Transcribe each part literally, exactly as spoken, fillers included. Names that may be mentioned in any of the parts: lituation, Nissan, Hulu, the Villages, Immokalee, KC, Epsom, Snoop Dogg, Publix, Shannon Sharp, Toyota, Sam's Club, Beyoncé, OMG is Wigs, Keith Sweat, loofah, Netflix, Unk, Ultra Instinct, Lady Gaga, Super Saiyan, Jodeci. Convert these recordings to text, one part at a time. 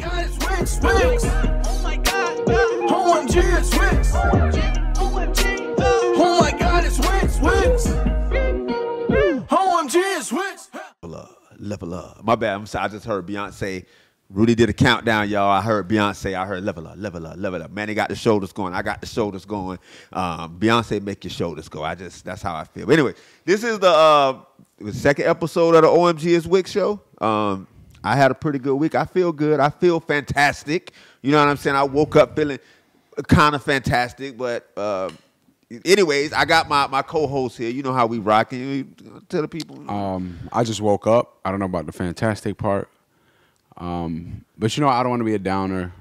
God, it's Wigs, Wigs. Oh my God, O M G, it's Wigs. O M G, oh my God, it's Wigs, Wigs. O M G, it's Wigs. Level up, level up. My bad, I'm sorry, I just heard Beyonce. Rudy did a countdown, y'all. I heard Beyonce. I heard level up, level up, level up. Man, they got the shoulders going. I got the shoulders going. Um, Beyonce, make your shoulders go. I just, that's how I feel. But anyway, this is the, uh, the second episode of the O M G is Wigs show. Um, I had a pretty good week. I feel good. I feel fantastic. You know what I'm saying? I woke up feeling kind of fantastic. But uh, anyways, I got my, my co-host here. You know how we rocking. Tell the people. Um, I just woke up. I don't know about the fantastic part. Um, but you know, I don't want to be a downer.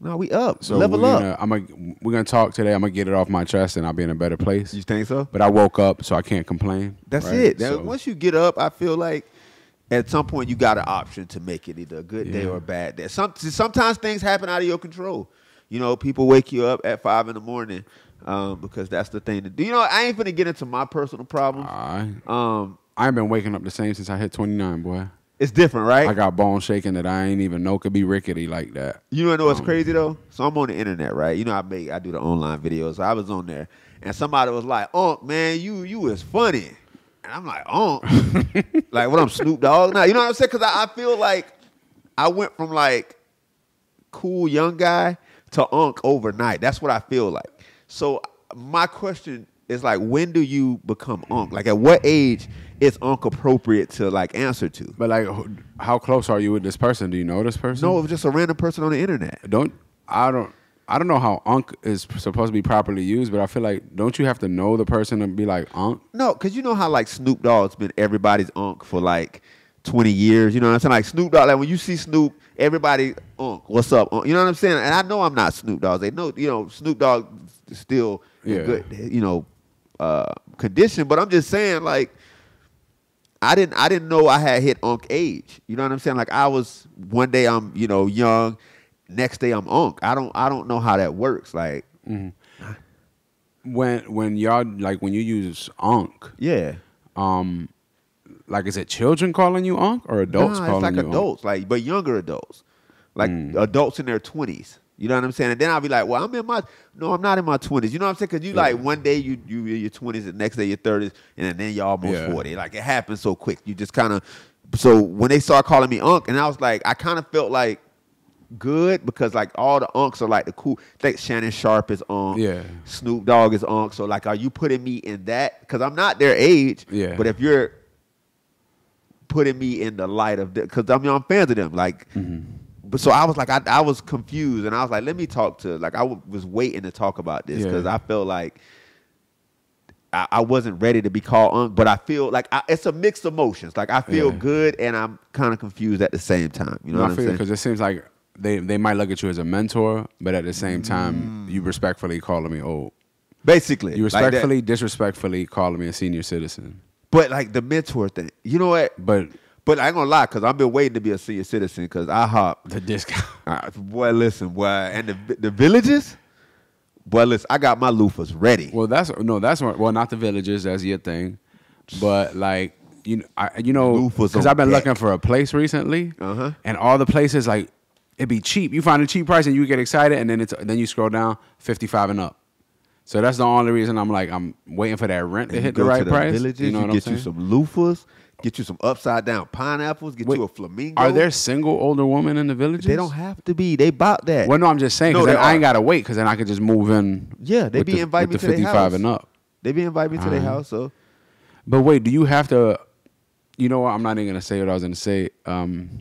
No, we up. So level up. Gonna, I'm gonna, we're gonna talk today. I'm gonna get it off my chest, and I'll be in a better place. You think so? But I woke up, so I can't complain. That's right? it. So. That, once you get up, I feel like at some point you got an option to make it either a good yeah. day or a bad day. Some, sometimes things happen out of your control. You know, people wake you up at five in the morning um, because that's the thing to do. You know, I ain't finna get into my personal problems. Uh, um, I've been waking up the same since I hit twenty-nine, boy. It's different, right? I got bone shaking that I ain't even know could be rickety like that. You know, I know what's um, crazy though. So I'm on the internet, right? You know, I make I do the online videos. So I was on there, and somebody was like, "Unk, man, you you is funny," and I'm like, "Unk, like what? I'm Snoop Dogg now." You know what I'm saying? Because I, I feel like I went from like cool young guy to Unk overnight. That's what I feel like. So my question is like, when do you become Unk? Like, at what age? It's unappropriate to like answer to. But like, how close are you with this person? Do you know this person? No, it was just a random person on the internet. Don't I don't I don't know how Unk is supposed to be properly used, but I feel like don't you have to know the person to be like Unk? No, because you know how like Snoop Dogg's been everybody's Unk for like twenty years. You know what I'm saying? Like Snoop Dogg, like when you see Snoop, everybody Unk, what's up? Unk? You know what I'm saying? And I know I'm not Snoop Dogg. They know, you know, Snoop Dogg is still yeah. in good, you know, uh, condition. But I'm just saying like. I didn't I didn't know I had hit Unk age. You know what I'm saying? Like I was one day I'm, you know, young, next day I'm Unk. I don't I don't know how that works. Like mm-hmm. when when y'all like when you use Unk, yeah. Um like is it children calling you Unk or adults nah, calling you? It's like you adults, Unk? Like but younger adults. Like mm. adults in their twenties. You know what I'm saying? And then I'll be like, well, I'm in my, no, I'm not in my twenties. You know what I'm saying? Because you yeah. like one day you, you, you're your twenties, the next day you're thirties, and then you're almost yeah. forty. Like it happens so quick. You just kind of, so when they start calling me Unk, and I was like, I kind of felt like good because like all the Unks are like the cool, like Shannon Sharp is Unk, yeah. Snoop Dogg is Unk. So like, are you putting me in that? Because I'm not their age, yeah. but if you're putting me in the light of, because I mean, I'm fans of them. Like, mm-hmm. But so I was like, I, I was confused, and I was like, let me talk to, like, I w was waiting to talk about this because yeah. I felt like I, I wasn't ready to be called Unk, but I feel like I, it's a mixed emotions. Like, I feel yeah. good, and I'm kind of confused at the same time. You know no, what I I'm feel saying? Because it seems like they, they might look at you as a mentor, but at the same time, mm. you respectfully calling me old. Basically. You respectfully, like disrespectfully calling me a senior citizen. But, like, the mentor thing. You know what? But... But I ain't gonna lie, cause I've been waiting to be a senior citizen, cause I hop the discount. Right, boy, listen, boy, and the the villages, boy, listen, I got my loofahs ready. Well, that's no, that's well, not the villages. That's your thing, but like you, know, I, you know, cause I've been deck. looking for a place recently, uh-huh. and all the places like it be cheap. You find a cheap price and you get excited, and then it's then you scroll down fifty-five and up. So that's the only reason I'm like I'm waiting for that rent and to hit the right to the price. Villages, you know you what get I'm saying? You some loofahs. Get you some upside down pineapples. Get Wait, you a flamingo. Are there single older women in the villages? They don't have to be. They bought that. Well, no, I'm just saying. No, they I ain't gotta wait because then I could just move in. Yeah, they be the, inviting me the to their house. And up. They be inviting me to uh, their house. So, but wait, do you have to? You know what? I'm not even gonna say what I was gonna say. Um,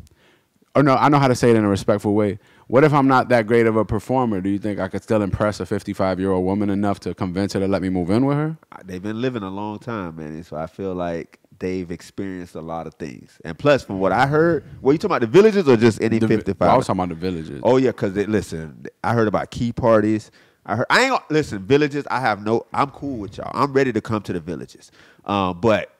or no, I know how to say it in a respectful way. What if I'm not that great of a performer? Do you think I could still impress a fifty-five-year-old woman enough to convince her to let me move in with her? They've been living a long time, man, and so I feel like. They've experienced a lot of things. And plus, from what I heard, were you talking about the villages or just any fifty-five? Well, I was talking about the villages. Oh, yeah, because, listen, I heard about key parties. I heard, I ain't, listen, villages, I have no, I'm cool with y'all. I'm ready to come to the villages. Um, but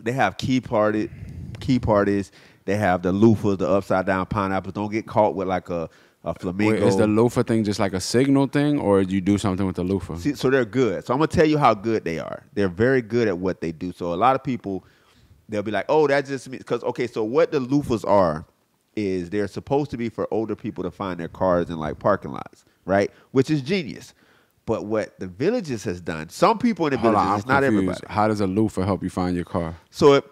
they have key party, key parties. They have the loofahs, the upside-down pineapples. Don't get caught with, like, a, a flamingo. Wait, is the loofah thing just like a signal thing, or you do something with the loofah? See, so they're good. So I'm going to tell you how good they are. They're very good at what they do. So a lot of people, they'll be like, oh, that just means, because, okay, so what the loofahs are is they're supposed to be for older people to find their cars in like parking lots, right? Which is genius. But what the Villages has done, some people in the Hold Villages, on, it's not confused. Everybody. How does a loofah help you find your car? So it,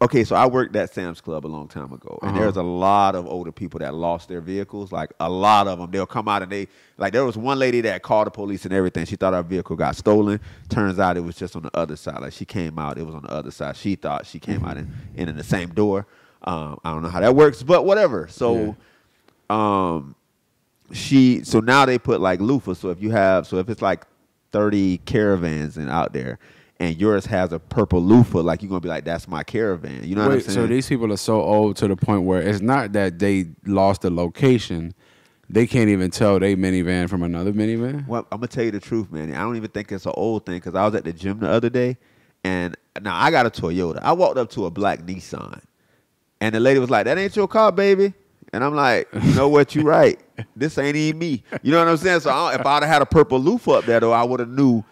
okay, so I worked at Sam's Club a long time ago, and uh-huh. there's a lot of older people that lost their vehicles. Like a lot of them, they'll come out and they like. There was one lady that called the police and everything. She thought our vehicle got stolen. Turns out it was just on the other side. Like she came out, it was on the other side. She thought she came out and, and in the same door. Um, I don't know how that works, but whatever. So, yeah. um, she so now they put like loofah. So if you have, so if it's like thirty caravans and out there. And yours has a purple loofah, like you're gonna be like, that's my caravan. You know Wait, what I'm saying? So these people are so old to the point where it's not that they lost the location, they can't even tell they minivan from another minivan. Well, I'm gonna tell you the truth, man. I don't even think it's an old thing because I was at the gym the other day, and now I got a Toyota. I walked up to a black Nissan, and the lady was like, "That ain't your car, baby." And I'm like, you know what, you right. This ain't even me. You know what I'm saying? So I, if I'd have had a purple loofah up there, though, I would have knew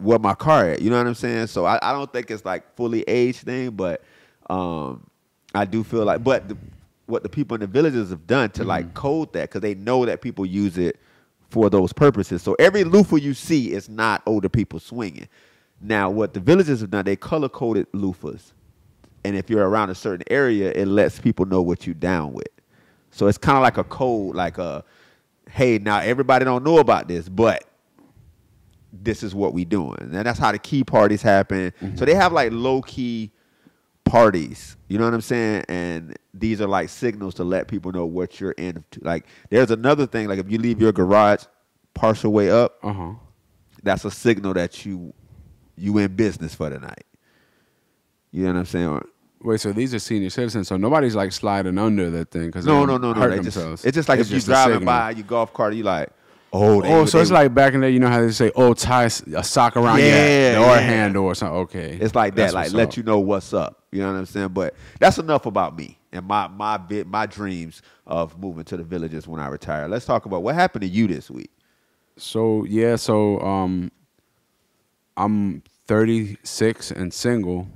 where my car at, you know what I'm saying? So I, I don't think it's like fully age thing, but um, I do feel like, but the, what the people in the Villages have done to mm-hmm. like code that, because they know that people use it for those purposes. So every loofah you see is not older people swinging. Now what the Villages have done, they color coded loofahs, and if you're around a certain area, it lets people know what you down with. So it's kind of like a code, like a, hey, now everybody don't know about this, but this is what we doing. And that's how the key parties happen. Mm-hmm. So they have like low key parties. You know what I'm saying? And these are like signals to let people know what you're in. Like there's another thing, like if you leave your garage partial way up, uh-huh. that's a signal that you you in business for the night. You know what I'm saying? Wait, so these are senior citizens, so nobody's like sliding under that thing because no, no, no, no, no. Just, it's just like it's if you're driving by your golf cart, you like, Oh, they, oh, so they, it's like back in there, you know how they say, oh, tie a sock around yeah, your or yeah. handle or something. Okay. It's like that, like let up. you know what's up. You know what I'm saying? But that's enough about me and my my bit, my dreams of moving to the Villages when I retire. Let's talk about what happened to you this week. So, yeah, so um, I'm thirty-six and single.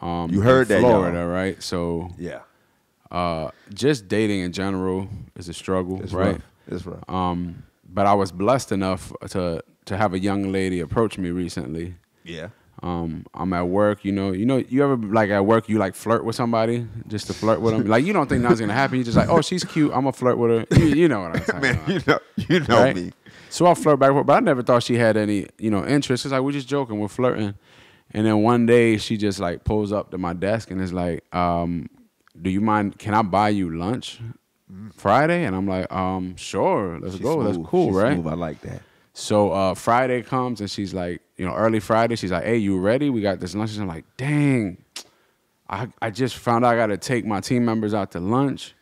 Um, you heard that, Florida, y'all. Right? So, yeah. Uh, just dating in general is a struggle, it's right? Rough. It's rough. Um, But I was blessed enough to to have a young lady approach me recently. Yeah. Um, I'm at work, you know. You know, you ever, like, at work, you, like, flirt with somebody just to flirt with them? Like, you don't think nothing's going to happen. You're just like, oh, she's cute. I'm going to flirt with her. You, you know what I'm talking Man, about. You know, you know right? me. So I flirt back and forth, but I never thought she had any, you know, interest. It's like, we're just joking. We're flirting. And then one day, she just, like, pulls up to my desk and is like, um, do you mind, can I buy you lunch? Friday, and I'm like, um, sure, let's She's go. Smooth. That's cool, She's right? Smooth. I like that. So uh, Friday comes, and she's like, you know, early Friday, she's like, hey, you ready? We got this lunch. And I'm like, dang, I, I just found out I got to take my team members out to lunch.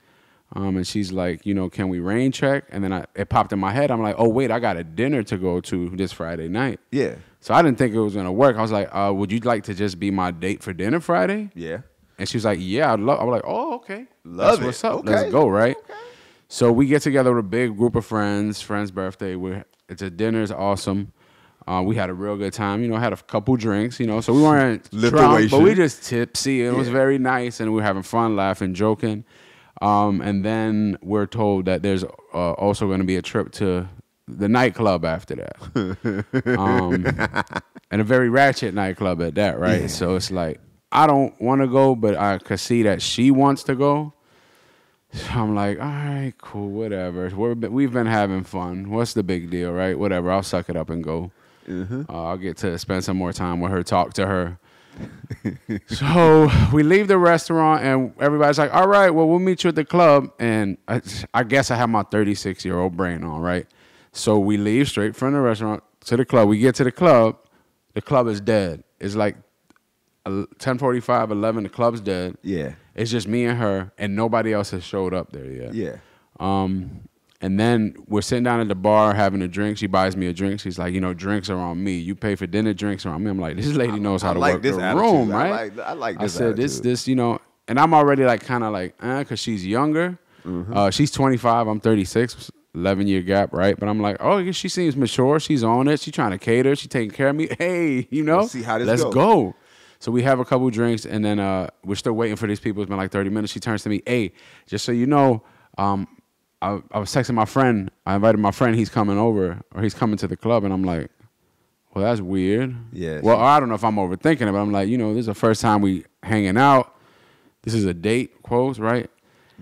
Um, and she's like, you know, can we rain check? And then I, it popped in my head. I'm like, oh, wait, I got a dinner to go to this Friday night. Yeah. So I didn't think it was going to work. I was like, uh, would you like to just be my date for dinner Friday? Yeah. And she was like, yeah, I'd love. I'm like, oh, okay. Love That's it. What's up? Okay. Let's go, right? Okay. So we get together with a big group of friends, friend's birthday. We're, it's a dinner. It's awesome. Uh, we had a real good time. You know, had a couple drinks, you know. So we weren't drunk, but we just tipsy. It yeah. was very nice, and we were having fun, laughing, joking. Um, and then we're told that there's uh, also going to be a trip to the nightclub after that. um, and a very ratchet nightclub at that, right? Yeah. So it's like, I don't want to go, but I could see that she wants to go. So I'm like, all right, cool, whatever. We're, we've been having fun. What's the big deal, right? Whatever, I'll suck it up and go. Mm-hmm. uh, I'll get to spend some more time with her, talk to her. So we leave the restaurant, and everybody's like, all right, well, we'll meet you at the club. And I, I guess I have my thirty-six-year-old brain on, right? So we leave straight from the restaurant to the club. We get to the club. The club is dead. It's like ten forty-five, eleven, the club's dead. Yeah. It's just me and her, and nobody else has showed up there yet. Yeah. Um, and then we're sitting down at the bar having a drink. She buys me a drink. She's like, you know, drinks are on me. You pay for dinner, drinks are on me. I'm like, this lady knows I, how to like work this the attitude. room, right? I like, I like this I said, attitude. this, this, you know, and I'm already like kind of like, eh, because she's younger. Mm-hmm. uh, she's twenty-five, I'm thirty-six, eleven-year gap, right? But I'm like, oh, she seems mature. She's on it. She's trying to cater. She's taking care of me. Hey, you know, Let's see how this let's goes. go. So we have a couple drinks, and then uh, we're still waiting for these people. It's been like thirty minutes. She turns to me, hey, just so you know, um, I, I was texting my friend. I invited my friend. He's coming over, or he's coming to the club. And I'm like, well, that's weird. Yeah. Well, I don't know if I'm overthinking it, but I'm like, you know, this is the first time we hanging out. This is a date, quotes, right?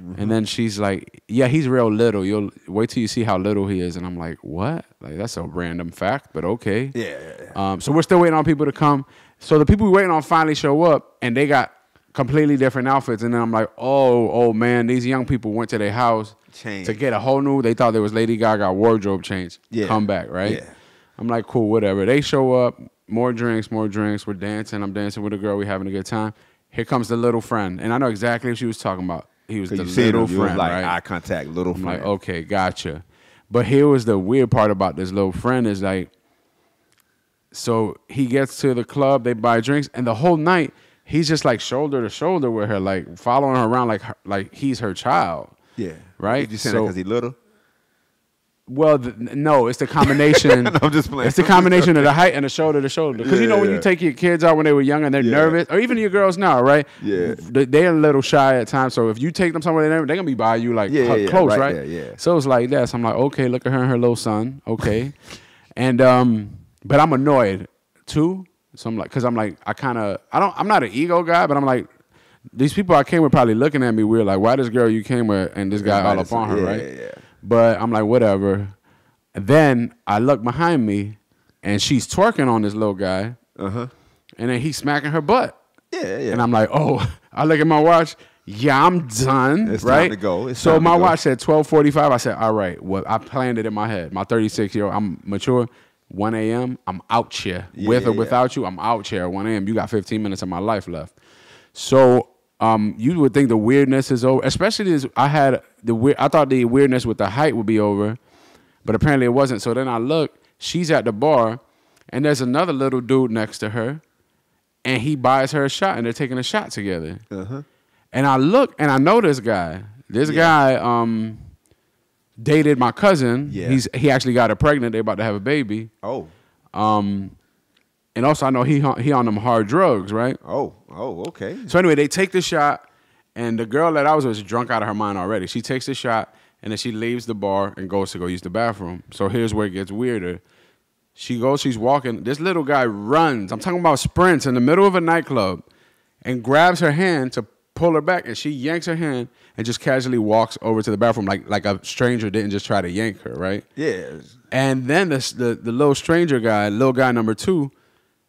Mm-hmm. And then she's like, yeah, he's real little. You'll wait till you see how little he is. And I'm like, what? Like, that's a random fact, but okay. Yeah, yeah, yeah. Um, so we're still waiting on people to come. So the people we're waiting on finally show up, and they got completely different outfits. And then I'm like, oh, oh, man, these young people went to their house change. To get a whole new, they thought there was Lady Gaga wardrobe change. Yeah. Come back, right? Yeah. I'm like, cool, whatever. They show up, more drinks, more drinks. We're dancing. I'm dancing with a girl. We're having a good time. Here comes the little friend. And I know exactly what she was talking about. He was the little friend, was like, right? Eye contact, little I'm friend. Like, okay, gotcha. But here was the weird part about this little friend is like, so he gets to the club, they buy drinks, and the whole night he's just like shoulder to shoulder with her, like following her around, like her, like he's her child. Yeah, right. Did you say so, that because he little? Well, the, no, it's the combination. No, I'm just playing. It's the combination of the height and the shoulder to shoulder. Because yeah, you know when yeah. you take your kids out when they were young and they're yeah. nervous, or even your girls now, right? Yeah, they're a little shy at times. So if you take them somewhere, they're gonna be by you like yeah, yeah, close, right? right? There, yeah. So it's like that. So I'm like, okay, look at her and her little son, okay, and um, but I'm annoyed too. So I'm like, cause I'm like, I kind of, I don't, I'm not an ego guy, but I'm like, these people I came with probably looking at me weird, like, why this girl you came with and this guy all up on her, yeah, right? Yeah, yeah. But I'm like, whatever. And then I look behind me, and she's twerking on this little guy. Uh-huh. And then he's smacking her butt. Yeah, yeah. And I'm like, oh, I look at my watch. Yeah, I'm done. It's right? time to go. It's so my go. watch said twelve forty-five. I said, all right, well, I planned it in my head. My thirty-six-year-old, I'm mature. one A M, I'm out here. Yeah, With yeah, or without yeah. you, I'm out here. one A M, you got fifteen minutes of my life left. So... Um, you would think the weirdness is over, especially as I had the weird. I thought the weirdness with the height would be over, but apparently it wasn't. So then I look, she's at the bar, and there's another little dude next to her, and he buys her a shot, and they're taking a shot together. Uh-huh. And I look, and I know this guy. This yeah. guy um, dated my cousin. Yeah. He's he actually got her pregnant. They're about to have a baby. Oh. Um. And also, I know he he on them hard drugs, right? Oh, oh, okay. So anyway, they take the shot, and the girl that I was with is drunk out of her mind already. She takes the shot, and then she leaves the bar and goes to go use the bathroom. So here's where it gets weirder. She goes, she's walking. This little guy runs. I'm talking about sprints in the middle of a nightclub and grabs her hand to pull her back, and she yanks her hand and just casually walks over to the bathroom like like a stranger didn't just try to yank her, right? Yeah. And then this, the, the little stranger guy, little guy number two,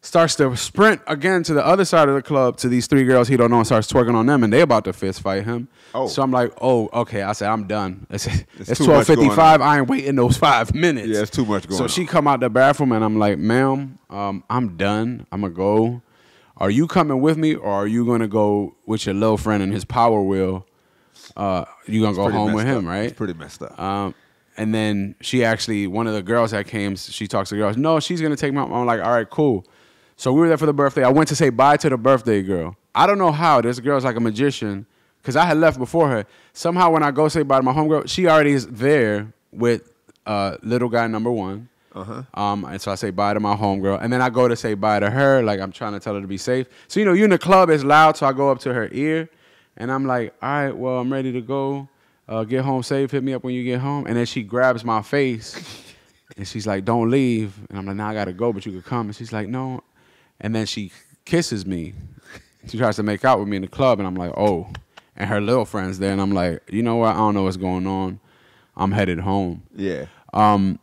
starts to sprint again to the other side of the club to these three girls he don't know and starts twerking on them, and they about to fist fight him. Oh. So I'm like, oh, okay. I said, I'm done. It's, it's, it's twelve fifty-five. I ain't waiting those five minutes. Yeah, it's too much going on. So she come out the bathroom, and I'm like, ma'am, um, I'm done. I'm going to go. Are you coming with me, or are you going to go with your little friend and his power wheel? Uh, you going to go home with him, right? It's pretty messed up. Um, and then she actually, one of the girls that came, she talks to the girls. No, she's going to take me out. I'm like, all right, cool. So we were there for the birthday. I went to say bye to the birthday girl. I don't know how. This girl's like a magician because I had left before her. Somehow when I go say bye to my homegirl, she already is there with uh, little guy number one. Uh-huh. Um, and so I say bye to my homegirl. And then I go to say bye to her. Like, I'm trying to tell her to be safe. So, you know, you're in the club. It's loud. So I go up to her ear. And I'm like, all right, well, I'm ready to go. Uh, get home safe. Hit me up when you get home. And then she grabs my face. And she's like, don't leave. And I'm like, nah, I got to go, but you could come. And she's like, no. And then she kisses me. She tries to make out with me in the club, and I'm like, oh. And her little friend's there, and I'm like, you know what? I don't know what's going on. I'm headed home. Yeah. Um,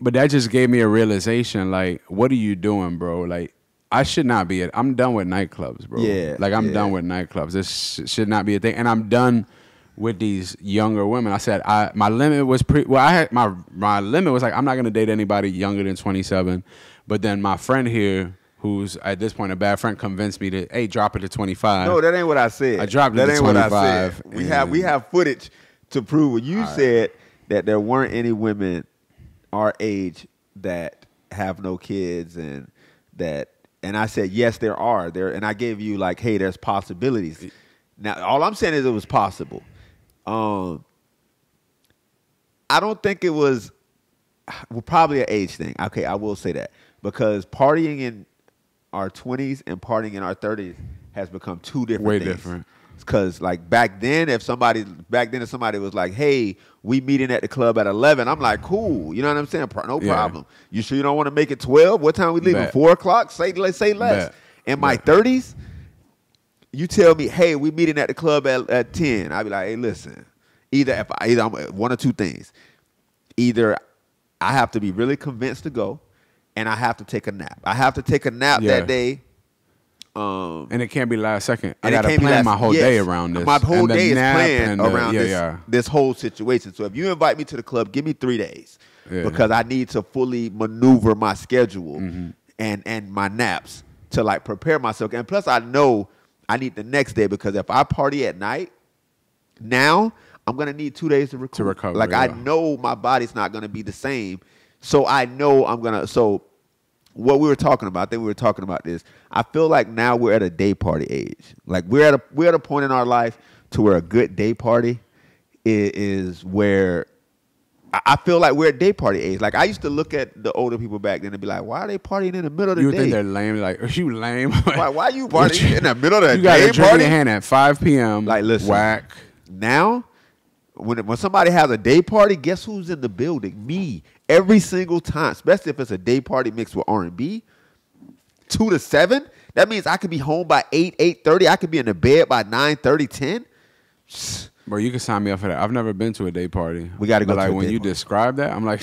but that just gave me a realization, like, what are you doing, bro? Like, I should not be it. I'm done with nightclubs, bro. Yeah. Like, I'm yeah. done with nightclubs. This sh should not be a thing. And I'm done with these younger women. I said, I my limit was pretty, well, I had, my, my limit was like, I'm not going to date anybody younger than twenty-seven. But then my friend here, who's at this point a bad friend, convinced me to, hey, drop it to twenty-five. No, that ain't what I said. I dropped it to twenty-five. That ain't what I said. We have, we have footage to prove what you said, that there weren't any women our age that have no kids, and that, and I said, yes, there are. There, and I gave you like, hey, there's possibilities. Now, all I'm saying is it was possible. Um, I don't think it was, well, probably an age thing. Okay, I will say that. Because partying in our twenties and partying in our thirties has become two different Way things. different. Because like back then, if somebody back then if somebody was like, "Hey, we meeting at the club at eleven," I'm like, "Cool," you know what I'm saying? No problem. Yeah. You sure you don't want to make it twelve? What time we leaving? Bet. Four o'clock? Say let's say less. Bet. In Bet. my thirties, you tell me, "Hey, we meeting at the club at, at ten." I'd be like, "Hey, listen, either if I, either I'm, one or two things, either I have to be really convinced to go, and I have to take a nap. I have to take a nap yeah. that day." Um, and it can't be last second. I gotta plan my whole yes, day around this. My whole day is planned the, around yeah, this, yeah. this whole situation. So if you invite me to the club, give me three days yeah. because I need to fully maneuver my schedule mm-hmm. and and my naps to like prepare myself. And plus, I know I need the next day because if I party at night now, I'm gonna need two days to recover. To recover like yeah. I know my body's not gonna be the same, so I know I'm gonna so. What we were talking about, I think we were talking about this. I feel like now we're at a day party age. Like we're at a we're at a point in our life to where a good day party is, is where I feel like we're at day party age. Like I used to look at the older people back then and be like, "Why are they partying in the middle of the you day?" You think they're lame? Like, are you lame? Why, why are you partying in the middle of the day? You got a drink in your hand at five P M Like, listen, whack. Now, when when somebody has a day party, guess who's in the building? Me. Every single time, especially if it's a day party mixed with R and B, two to seven, that means I could be home by eight, eight thirty. I could be in the bed by nine thirty, ten. Bro, you can sign me up for that. I've never been to a day party. We got to go. But like to when you party. describe that, I'm like,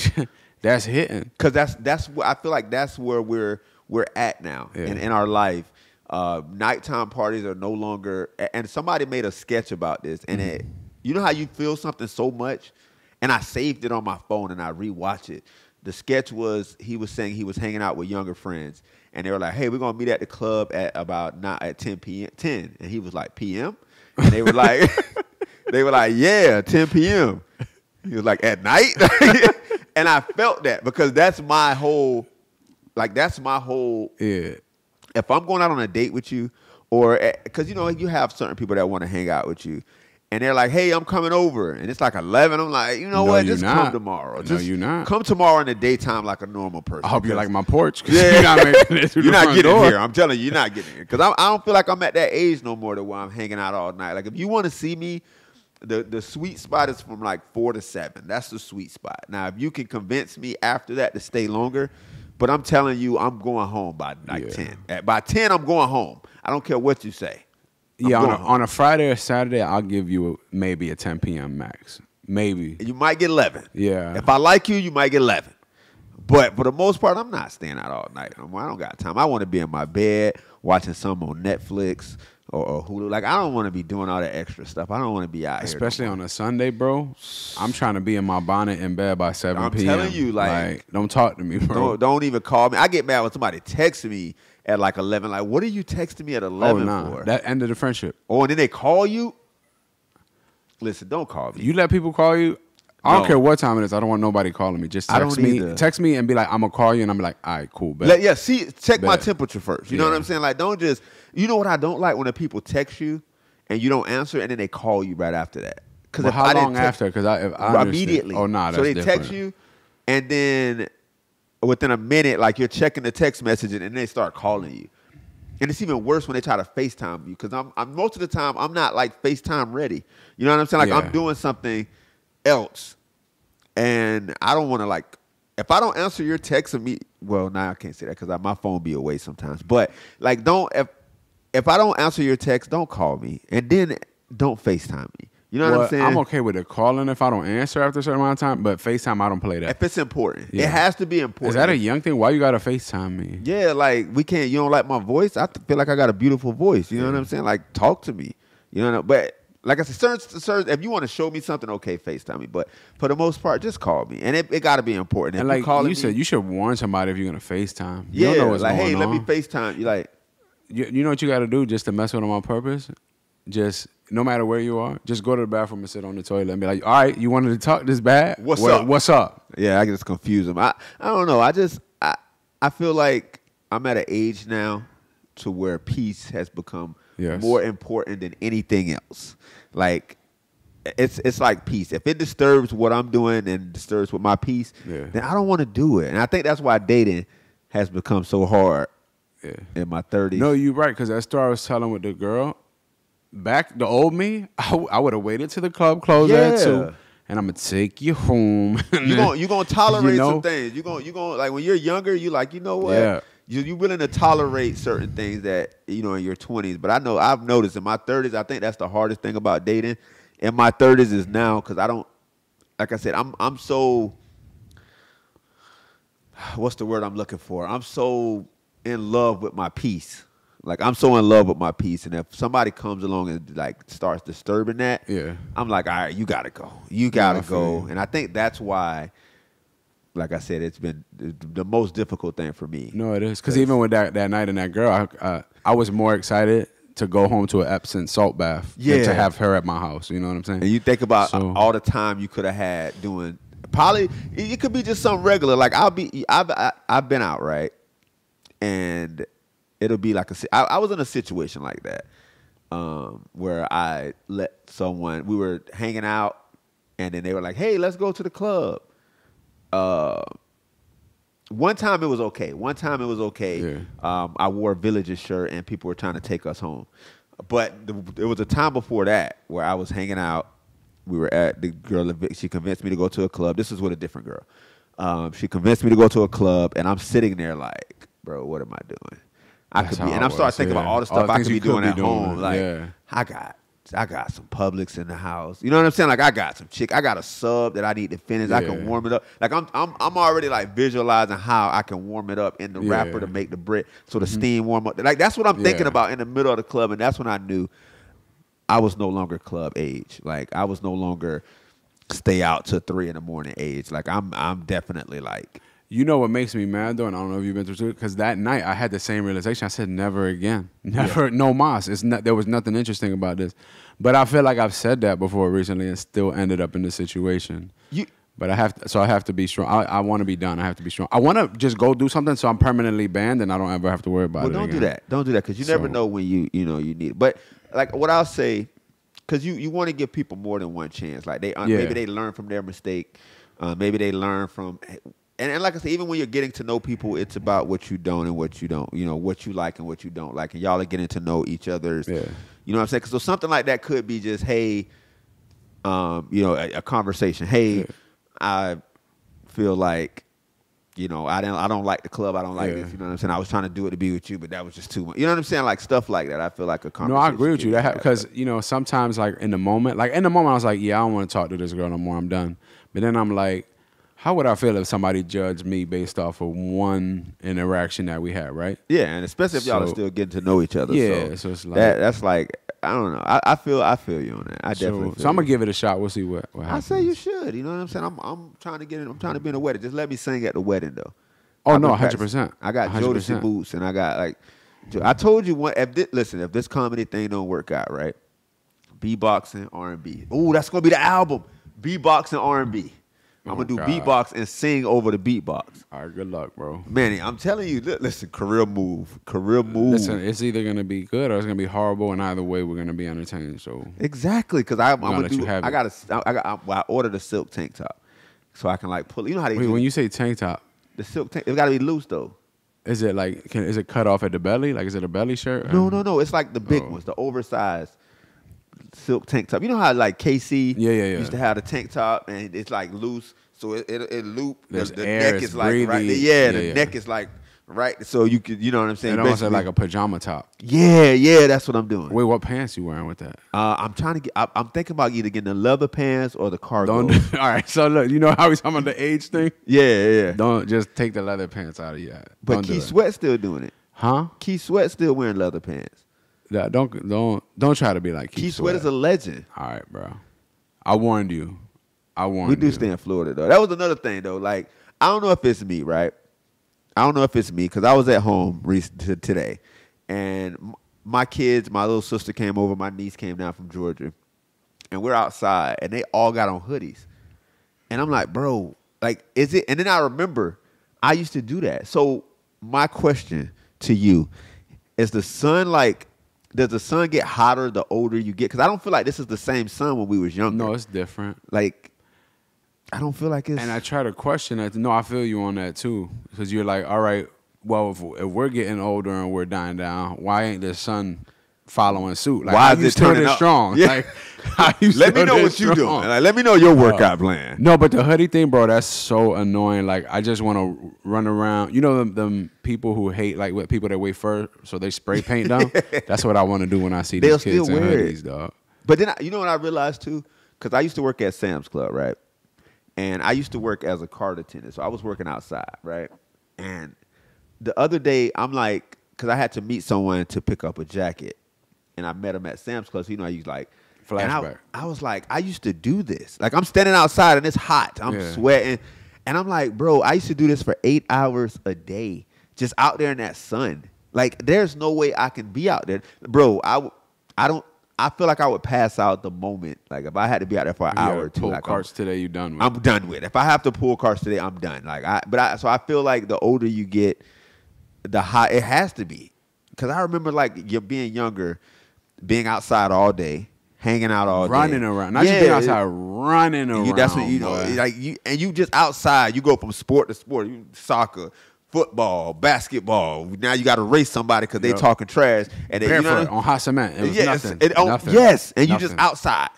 that's hitting. Because that's that's what I feel like. That's where we're we're at now, yeah. in, in our life. Uh, nighttime parties are no longer. And somebody made a sketch about this, and mm-hmm. it, you know how you feel something so much. And I saved it on my phone and I rewatched it. The sketch was he was saying he was hanging out with younger friends and they were like, "Hey, we're gonna meet at the club at about not at ten P M ten and he was like, "P M?" And they were like, they were like, "Yeah, ten P M He was like, "At night?" And I felt that because that's my whole, like that's my whole. Yeah. If I'm going out on a date with you, or because you know you have certain people that want to hang out with you. And they're like, "Hey, I'm coming over." And it's like eleven. I'm like, you know no, what? Just not. come tomorrow. No, Just you not. Come tomorrow in the daytime like a normal person. I hope you like my porch. Yeah. You're not, making it you're not getting door. here. I'm telling you, you're not getting here. Because I, I don't feel like I'm at that age no more to where I'm hanging out all night. Like, if you want to see me, the, the sweet spot is from like four to seven. That's the sweet spot. Now, if you can convince me after that to stay longer, but I'm telling you, I'm going home by like yeah. ten. At, by ten, I'm going home. I don't care what you say. I'm yeah, on a, on a Friday or Saturday, I'll give you a, maybe a ten P M max. Maybe. You might get eleven. Yeah. If I like you, you might get eleven. But for the most part, I'm not staying out all night. I don't got time. I want to be in my bed watching something on Netflix or, or Hulu. Like, I don't want to be doing all that extra stuff. I don't want to be out Especially here. Especially on a Sunday, bro. I'm trying to be in my bonnet in bed by seven P M I'm telling you, like, like, don't talk to me, bro. Don't, don't even call me. I get mad when somebody texts me at like eleven, like, what are you texting me at eleven oh, nah. for? That ended the friendship. Oh, and then they call you? Listen, don't call me. You let people call you? I no. don't care what time it is. I don't want nobody calling me. Just text me. Either. Text me and be like, "I'm going to call you." And I'm like, "All right, cool." Let, yeah, see, check bet. my temperature first. You yeah. know what I'm saying? Like, don't just, you know what I don't like? When the people text you and you don't answer and then they call you right after that. Because well, how I long didn't after? Because I, I Immediately. Oh, nah, that's So they different. text you and then within a minute, like you're checking the text message and then they start calling you. And it's even worse when they try to FaceTime you because I'm, I'm most of the time, I'm not like FaceTime ready. You know what I'm saying? Like yeah. I'm doing something else and I don't want to like, if I don't answer your text of me, well, now nah, I can't say that because my phone be away sometimes. But like don't, if, if I don't answer your text, don't call me and then don't FaceTime me. You know well, what I'm saying? I'm okay with it calling if I don't answer after a certain amount of time, but FaceTime, I don't play that. If it's important. Yeah. It has to be important. Is that a young thing? Why you got to FaceTime me? Yeah, like, we can't, you don't like my voice? I feel like I got a beautiful voice. You know yeah. what I'm saying? Like, talk to me. You know what I mean? But, like I said, certain, certain, if you want to show me something, okay, FaceTime me. But for the most part, just call me. And it, it got to be important. If and like you, you me, said, you should warn somebody if you're going to FaceTime. You yeah, don't know what's like, going hey, on. Let me FaceTime. You're like, you, you know what you got to do just to mess with them on purpose? Just... No matter where you are, just go to the bathroom and sit on the toilet and be like, "All right, you wanted to talk this bad? What's well, up? What's up?" Yeah, I just confuse them. I, I don't know. I just I I feel like I'm at an age now to where peace has become yes. more important than anything else. Like it's it's like peace. If it disturbs what I'm doing and disturbs with my peace, yeah. then I don't want to do it. And I think that's why dating has become so hard yeah. in my thirties. No, you're right, because that story I was telling with the girl, back the old me, I, I would have waited till the club closed yeah. at two, and I'm gonna take you home. you gonna you gonna tolerate you know? some things. You gonna you gonna like when you're younger, you like you know what. Yeah. You you willing to tolerate certain things that you know in your twenties, but I know I've noticed in my thirties. I think that's the hardest thing about dating. In my thirties is now because I don't, like I said, I'm I'm so. What's the word I'm looking for? I'm so in love with my peace. Like I'm so in love with my peace, and if somebody comes along and like starts disturbing that, yeah, I'm like, all right, you gotta go, you gotta yeah, go, and I think that's why. Like I said, it's been the most difficult thing for me. No, it is. Because even with that, that night and that girl, I, uh, I was more excited to go home to an Epsom salt bath yeah. than to have her at my house. You know what I'm saying? And you think about so. all the time you could have had doing, probably, it could be just something regular. Like, I'll be, I've, I, I've been out, right? And it'll be like, a, I, I was in a situation like that um, where I let someone, we were hanging out, and then they were like, hey, let's go to the club. Uh, one time it was okay. One time it was okay. Yeah. Um, I wore a Villages shirt and people were trying to take us home. But the, there was a time before that where I was hanging out. We were at the girl. She convinced me to go to a club. This is with a different girl. Um, she convinced me to go to a club, and I'm sitting there like, bro, what am I doing? I That's could be, and I'm starting thinking yeah. about all the stuff all the I could be doing could at be doing. home. Like, yeah. I got. I got some Publix in the house. You know what I'm saying? Like I got some chick. I got a sub that I need to finish. Yeah. I can warm it up. Like I'm, I'm, I'm already like visualizing how I can warm it up in the yeah. wrapper to make the bread, so the mm-hmm. steam warm up. Like that's what I'm yeah. thinking about in the middle of the club, and that's when I knew I was no longer club age. Like I was no longer stay out till three in the morning age. Like I'm, I'm definitely like. You know what makes me mad though, and I don't know if you've been through it, because that night I had the same realization. I said, never again. Never, yeah. no mas. It's not, there was nothing interesting about this. But I feel like I've said that before recently and still ended up in this situation. You, but I have to, so I have to be strong. I, I want to be done. I have to be strong. I want to just go do something so I'm permanently banned and I don't ever have to worry about well, it Well, don't again. do that. Don't do that, because you so, never know when you, you know, you need it. But like what I'll say, because you, you want to give people more than one chance. Like they yeah. maybe they learn from their mistake. Uh, maybe they learn from... And, and like I said, even when you're getting to know people, it's about what you don't and what you don't, you know, what you like and what you don't like. And y'all are getting to know each other's, yeah. you know what I'm saying? So something like that could be just, hey, um, you know, a, a conversation. Hey, yeah. I feel like, you know, I don't, I don't like the club. I don't like yeah. this, you know what I'm saying? I was trying to do it to be with you, but that was just too much. You know what I'm saying? Like stuff like that. I feel like a conversation. No, I agree with you. Because, you know, sometimes like in the moment, like in the moment I was like, yeah, I don't want to talk to this girl no more. I'm done. But then I'm like, how would I feel if somebody judged me based off of one interaction that we had, right? Yeah, and especially if so, y'all are still getting to know each other. Yeah, so, so it's like that, that's like I don't know. I, I feel I feel you on that. I so, definitely. Feel so I'm gonna give it a shot. We'll see what, what happens. I say you should. You know what I'm saying? I'm I'm trying to get in. I'm trying to be in a wedding. Just let me sing at the wedding though. Oh I've no, one hundred percent. I got Jodeci boots, and I got like I told you one. If this, listen, if this comedy thing don't work out, right? Beatboxing, R and B. Ooh, that's gonna be the album. Beatboxing, R and B. I'm oh gonna do God. beatbox and sing over the beatbox. All right, good luck, bro. Manny, I'm telling you, listen, career move, career move. Listen, it's either gonna be good or it's gonna be horrible, and either way, we're gonna be entertained. So exactly, because I'm, I'm gonna do. I gotta, I got, I, well, I ordered a silk tank top, so I can like pull. You know how they Wait, do when it? you say tank top, the silk tank, it's gotta be loose though. Is it like, can, is it cut off at the belly? Like, is it a belly shirt? No, no, no. It's like the big oh. ones, the oversized silk tank top. You know how like K C yeah, yeah, yeah. used to have the tank top and it's like loose, so it it, it loop. The, the air, neck is like breathy. right there. Yeah, yeah the yeah. neck is like right. So you could, you know what I'm saying. It almost like a pajama top. Yeah, yeah, that's what I'm doing. Wait, what pants you wearing with that? Uh, I'm trying to get. I, I'm thinking about either getting the leather pants or the cargo. Don't, all right, so look, you know how we talking about the age thing. Yeah, yeah. Don't just take the leather pants out of your head. But don't Keith Sweat still doing it, huh? Keith Sweat still wearing leather pants. No, don't don't don't try to be like Keith, Keith Sweat. Keith Sweat is a legend. All right, bro. I warned you. I warned you. We do you. stay in Florida though. That was another thing though. Like I don't know if it's me, right? I don't know if it's me because I was at home today, and my kids, my little sister came over, my niece came down from Georgia, and we're outside, and they all got on hoodies, and I'm like, bro, like is it? And then I remember I used to do that. So my question to you is: the sun like? Does the sun get hotter the older you get? Because I don't feel like this is the same sun when we was younger. No, it's different. Like, I don't feel like it's... And I try to question that. No, I feel you on that, too. Because you're like, all right, well, if, if we're getting older and we're dying down, why ain't the son following suit? Like, why is it turning strong? Yeah. Like, how you let me know what strong? you doing. Like, let me know your workout uh, plan. No, but the hoodie thing, bro, that's so annoying. Like, I just want to run around. You know them, them people who hate, like, what people that wear fur, so they spray paint them? That's what I want to do when I see They'll these kids in hoodies, it. dog. But then, I, you know what I realized, too? Because I used to work at Sam's Club, right? And I used to work as a cart attendant, so I was working outside, right? And the other day, I'm like, because I had to meet someone to pick up a jacket. And I met him at Sam's Club, so you know, I used like, flashback. I, I was like, I used to do this. Like, I'm standing outside, and it's hot. I'm yeah. sweating. And I'm like, bro, I used to do this for eight hours a day, just out there in that sun. Like, there's no way I can be out there. Bro, I, I don't. I feel like I would pass out the moment. Like, if I had to be out there for an yeah, hour or two. Pull like carts I'm, today, you're done with. I'm done with. If I have to pull carts today, I'm done. Like, I, but I, so I feel like the older you get, the hot it has to be. Because I remember, like, you're being younger, being outside all day, hanging out all running day, running around. Not yeah, just being outside, it, running around. You, that's what you know. Boy. Like you, and you just outside. You go from sport to sport. You, soccer, football, basketball. Now you got to race somebody because they yep. talking trash and they, you know, on hot cement. It was yes, nothing. It, oh, nothing. Yes, and nothing. You just outside.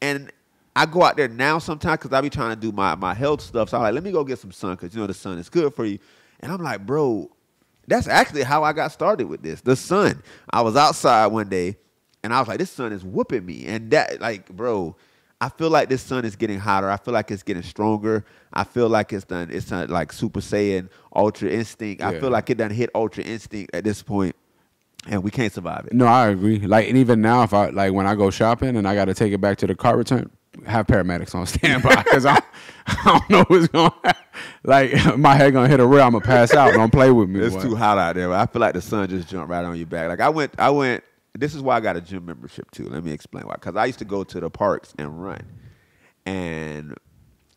And I go out there now sometimes because I be trying to do my my health stuff. So I'm like, let me go get some sun because you know the sun is good for you. And I'm like, bro, that's actually how I got started with this. The sun. I was outside one day and I was like, this sun is whooping me. And that, like, bro, I feel like this sun is getting hotter. I feel like it's getting stronger. I feel like it's done. It's done, like Super Saiyan, Ultra Instinct. Yeah. I feel like it done hit Ultra Instinct at this point, and we can't survive it. No, I agree. Like, and even now, if I like when I go shopping and I got to take it back to the cart return, have paramedics on standby because I, I don't know what's going on. Like, my head gonna hit a rail. I'm gonna pass out. Don't play with me. It's boy. too hot out there. I feel like the sun just jumped right on your back. Like I went, I went. This is why I got a gym membership, too. Let me explain why. Because I used to go to the parks and run. And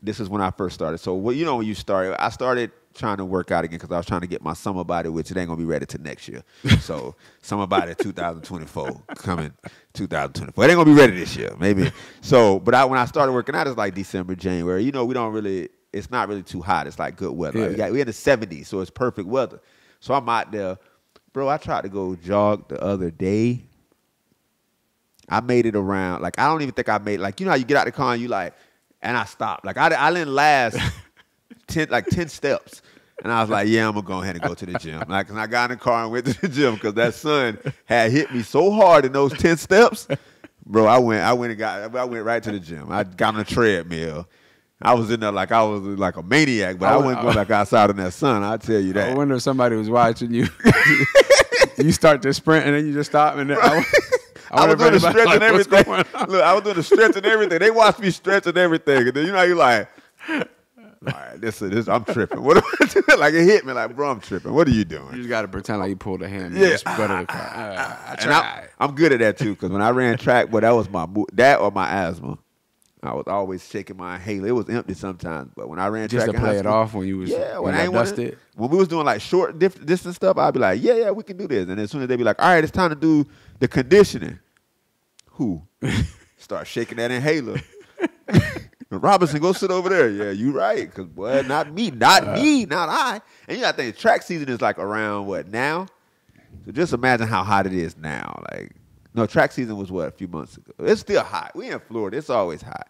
this is when I first started. So, well, you know, when you started, I started trying to work out again because I was trying to get my summer body, which it ain't going to be ready till next year. So, summer body two thousand twenty-four coming two thousand twenty-four. It ain't going to be ready this year, maybe. So, but I, when I started working out, it's like December, January. You know, we don't really, it's not really too hot. It's like good weather. Yeah. Like we got, we're in the seventies, so it's perfect weather. So, I'm out there. Bro, I tried to go jog the other day. I made it around. Like, I don't even think I made, like, you know how you get out the car and you like, and I stopped. Like, I, I didn't last ten, like ten steps. And I was like, yeah, I'm going to go ahead and go to the gym. Like, and I got in the car and went to the gym because that sun had hit me so hard in those ten steps. Bro, I went, I went and got, I went right to the gym. I got on a treadmill. I was in there like I was like a maniac, but I, I wouldn't go back outside in that sun. I tell you that. I wonder if somebody was watching you. You start to sprint and then you just stop. And then I, I, I was doing the stretch like, and everything. Look, I was doing the stretch and everything. They watched me stretch and everything. And then you know you like, all right, this is this. I'm tripping. What am I doing? Like it hit me like, bro, I'm tripping. What are you doing? You just got to pretend like you pulled a hand. Yeah, uh, uh, I, I, I, I'm good at that too because when I ran track, well, that was my that or my asthma. I was always shaking my inhaler. It was empty sometimes, but when I ran just track to play school, it off when you was yeah, when, when I dusted. When we was doing like short distance stuff, I'd be like, yeah, yeah, we can do this. And as soon as they be like, all right, it's time to do the conditioning, who start shaking that inhaler? Robinson, go sit over there. Yeah, you right, cause boy, not me, not uh, me, not I. And you gotta think track season is like around what now? So just imagine how hot it is now, like. No, track season was what, a few months ago. It's still hot. We in Florida. It's always hot.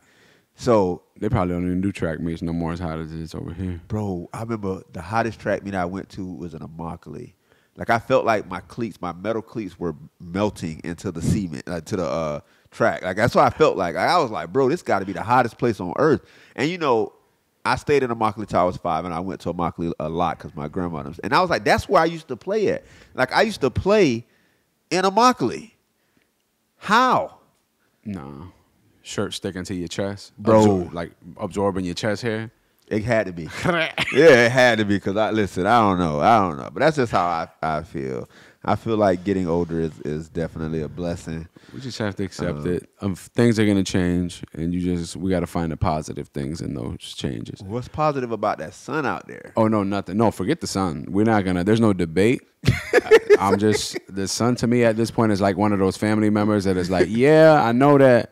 So they probably don't even do track meets no more as hot as it is over here. Bro, I remember the hottest track meet I went to was in Immokalee. Like I felt like my cleats, my metal cleats were melting into the cement, like, to the uh, track. Like that's what I felt like. I was like, bro, this got to be the hottest place on earth. And you know, I stayed in Immokalee till I was five, and I went to Immokalee a lot because my grandmother was. And I was like, that's where I used to play at. Like I used to play in Immokalee. How? No. Shirt sticking to your chest. Bro. Absor like, absorbing your chest hair. It had to be. Yeah, it had to be because, I listen, I don't know. I don't know. But that's just how I, I feel. I feel like getting older is, is definitely a blessing. We just have to accept um, it. Um, things are going to change, and you just we got to find the positive things in those changes. What's positive about that sun out there? Oh, no, nothing. No, forget the sun. We're not going to. There's no debate. I, I'm just, the son to me at this point is like one of those family members that is like, yeah, I know that,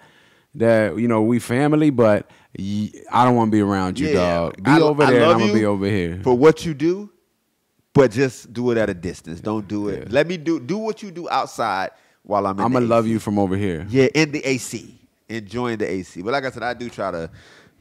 that you know, we family, but I don't want to be around you, yeah, dog. Be I, over I there and I'm going to be over here. For what you do, But just do it at a distance. Don't do it. Yeah. Let me do do what you do outside while I'm in I'm the gonna A C. Love you from over here. Yeah, in the A C. Enjoying the A C. But like I said, I do try to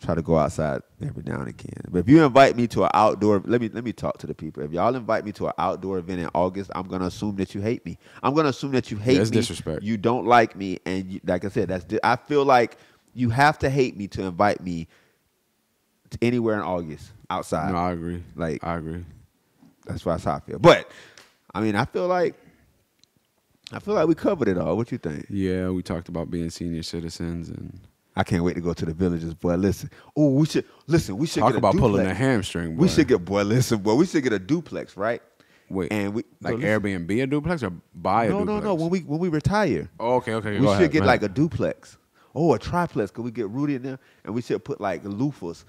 try to go outside every now and again. But if you invite me to an outdoor, let me let me talk to the people. If y'all invite me to an outdoor event in August, I'm gonna assume that you hate me. I'm gonna assume that you hate yeah, that's me. That's disrespect. You don't like me, and you, like I said, that's I feel like you have to hate me to invite me to anywhere in August outside. No, I agree. Like I agree. That's why that's how I feel. But I mean, I feel like I feel like we covered it all. What you think? Yeah, we talked about being senior citizens, and I can't wait to go to the Villages, boy. Listen, oh, we should listen. We should talk get a about duplex. Pulling a hamstring. Boy. We should get boy. Listen, boy, we should get a duplex, right? Wait, and we like so Airbnb a duplex or buy a no, duplex? No, no, no. When we when we retire, oh, okay, okay, we should ahead, get like a duplex or a triplex. Could we get Rudy in there, and we should put like loofahs.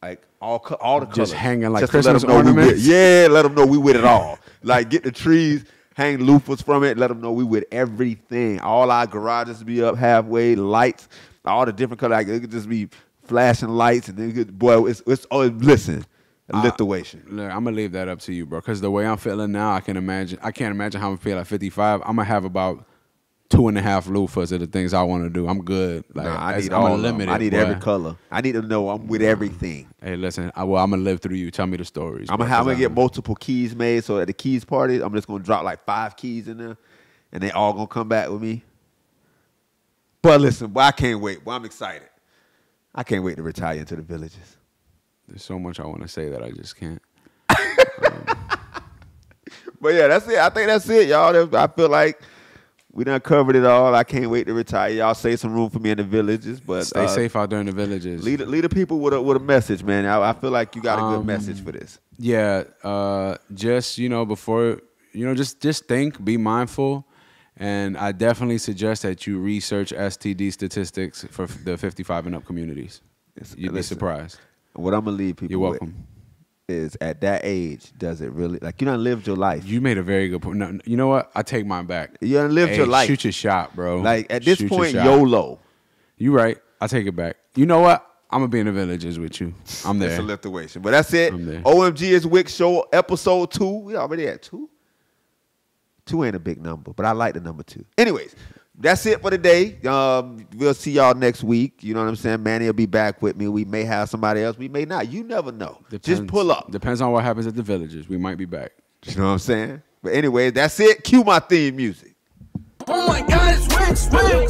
Like all, all the colors. Just hanging like just Christmas to let them know ornaments. We with, yeah, let them know we with it all. Like get the trees, hang loofahs from it. Let them know we with everything. All our garages be up halfway. Lights, all the different colors. Like, it could just be flashing lights, and then could, boy, it's it's oh, listen, uh, lituation. Look, I'm gonna leave that up to you, bro. Because the way I'm feeling now, I can imagine. I can't imagine how I'm feeling at fifty-five. I'm gonna have about two and a half loofahs of the things I want to do. I'm good. Like nah, I need all limited. I need boy. every color. I need to know I'm with everything. Hey, listen. I, well, I'm gonna live through you. Tell me the stories. I'm bro, gonna, have, I'm gonna get multiple keys made. So at the keys party, I'm just gonna drop like five keys in there, and they all gonna come back with me. But listen, boy, I can't wait. Boy, I'm excited. I can't wait to retire into the Villages. There's so much I want to say that I just can't. um. But yeah, that's it. I think that's it, y'all. I feel like we done covered it all. I can't wait to retire. Y'all save some room for me in the Villages. But stay uh, safe out there in the Villages. Lead, lead the people with a, with a message, man. I, I feel like you got a good um, message for this. Yeah. Uh, just, you know, before, you know, just, just think, be mindful. And I definitely suggest that you research S T D statistics for the fifty-five and up communities. It's, You'd listen, be surprised. What I'm going to leave people You're welcome. With. Is at that age, does it really, like, you done lived your life. You made a very good point. No, you know what? I take mine back. You done lived hey, your life. Shoot your shot, bro. Like, at this shoot point, YOLO. You right. I take it back. You know what? I'm going to be in the Villages with you. I'm there. It's a lituation. But that's it. O M G is Wigs Show, episode two. We already at two. Two ain't a big number, but I like the number two. Anyways, that's it for today. Um, we'll see y'all next week. You know what I'm saying? Manny will be back with me. We may have somebody else. We may not. You never know. Depends. Just pull up. Depends on what happens at the Villages. We might be back. You know what I'm saying? But anyways, that's it. Cue my theme music. Oh my God, it's Wigs, Wigs.